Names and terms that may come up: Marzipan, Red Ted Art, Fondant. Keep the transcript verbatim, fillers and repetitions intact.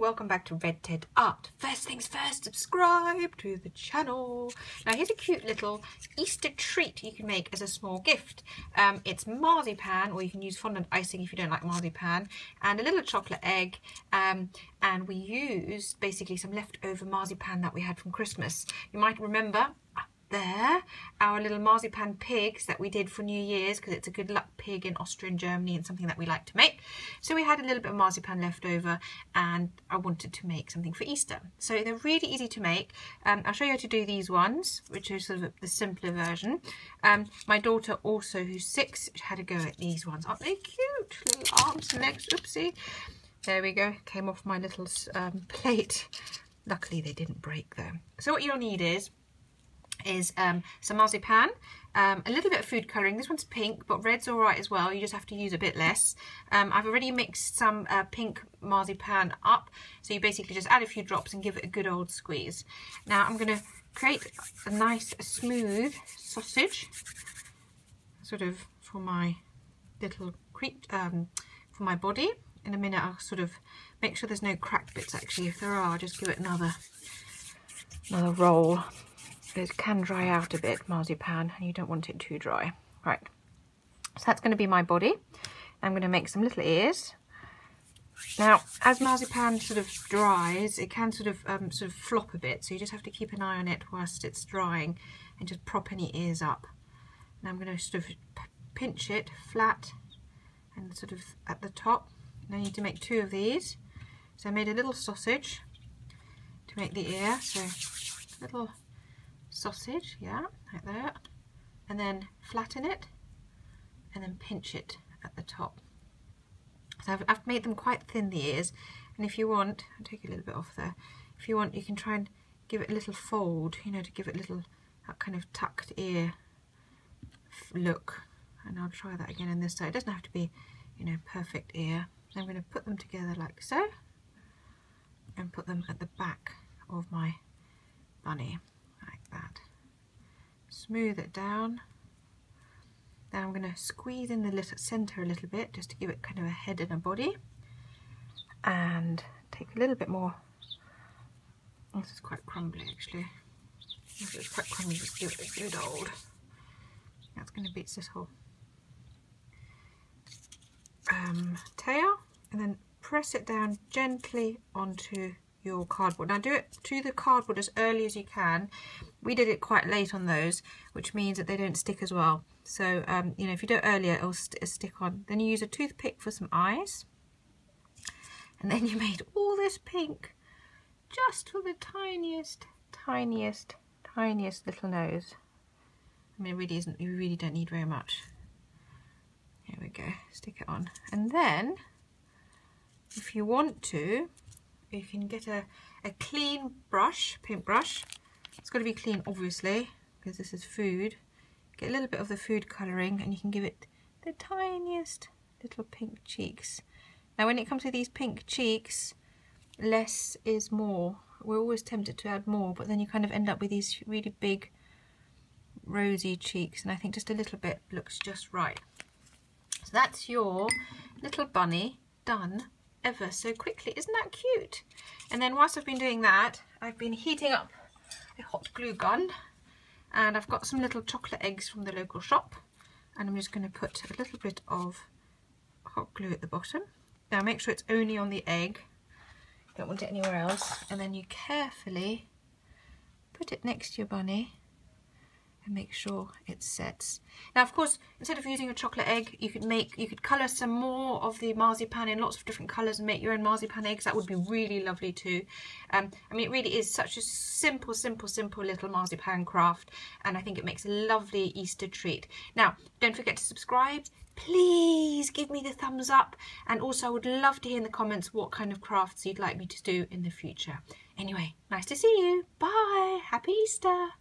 welcome back to Red Ted Art. First things first, subscribe to the channel. Now here's a cute little Easter treat you can make as a small gift. Um, it's marzipan, or you can use fondant icing if you don't like marzipan, and a little chocolate egg, um, and we use basically some leftover marzipan that we had from Christmas. You might remember there our little marzipan pigs that we did for New Year's, because it's a good luck pig in Austria and Germany and something that we like to make. So we had a little bit of marzipan left over and I wanted to make something for Easter. So they're really easy to make. um, I'll show you how to do these ones, which is sort of the simpler version. Um, my daughter also, who's six, had a go at these ones. Aren't they cute? Little arms and legs. Oopsie, there we go, came off my little um, plate. Luckily they didn't break though. So what you'll need is is um, some marzipan, um, a little bit of food colouring. This one's pink, but red's alright as well, you just have to use a bit less. Um, I've already mixed some uh, pink marzipan up, so you basically just add a few drops and give it a good old squeeze. Now I'm going to create a nice smooth sausage, sort of for my little creep, um, for my body. In a minute I'll sort of make sure there's no cracked bits. Actually, if there are, I'll just give it another, another roll. It can dry out a bit, marzipan, and you don't want it too dry. Right, so that's going to be my body. I'm going to make some little ears. Now, as marzipan sort of dries, it can sort of um, sort of flop a bit, so you just have to keep an eye on it whilst it's drying and just prop any ears up. Now I'm going to sort of pinch it flat and sort of at the top. And I need to make two of these. So I made a little sausage to make the ear, so a little sausage, yeah, like that, and then flatten it and then pinch it at the top. So I've, I've made them quite thin, the ears, and if you want, I'll take a little bit off there, if you want you can try and give it a little fold, you know, to give it a little, that kind of tucked ear look. And I'll try that again on this side. It doesn't have to be, you know, perfect ear. So I'm going to put them together like so and put them at the back of my bunny. That. Smooth it down. Now I'm going to squeeze in the little centre a little bit just to give it kind of a head and a body, and take a little bit more. This is quite crumbly actually. If it's quite crumbly, just give it a good old. That's going to beat this whole um, tail, and then press it down gently onto your cardboard. Now do it to the cardboard as early as you can. We did it quite late on those, which means that they don't stick as well. So um, you know, if you do it earlier, it'll st stick on. Then you use a toothpick for some eyes, and then you made all this pink just for the tiniest, tiniest, tiniest little nose. I mean, it really isn't. You really don't need very much. Here we go. Stick it on, and then if you want to, you can get a, a clean brush, paint brush. It's got to be clean obviously, because this is food. Get a little bit of the food colouring and you can give it the tiniest little pink cheeks. Now when it comes to these pink cheeks, less is more. We're always tempted to add more, but then you kind of end up with these really big rosy cheeks, and I think just a little bit looks just right. So that's your little bunny done ever so quickly. Isn't that cute? And then whilst I've been doing that, I've been heating up a hot glue gun, and I've got some little chocolate eggs from the local shop, and I'm just going to put a little bit of hot glue at the bottom. Now make sure it's only on the egg, don't want it anywhere else, and then you carefully put it next to your bunny and make sure it sets. Now of course, instead of using a chocolate egg, you could make, you could colour some more of the marzipan in lots of different colours and make your own marzipan eggs. That would be really lovely too. Um, I mean, it really is such a simple, simple, simple little marzipan craft, and I think it makes a lovely Easter treat. Now, don't forget to subscribe. Please give me the thumbs up, and also I would love to hear in the comments what kind of crafts you'd like me to do in the future. Anyway, nice to see you. Bye. Happy Easter.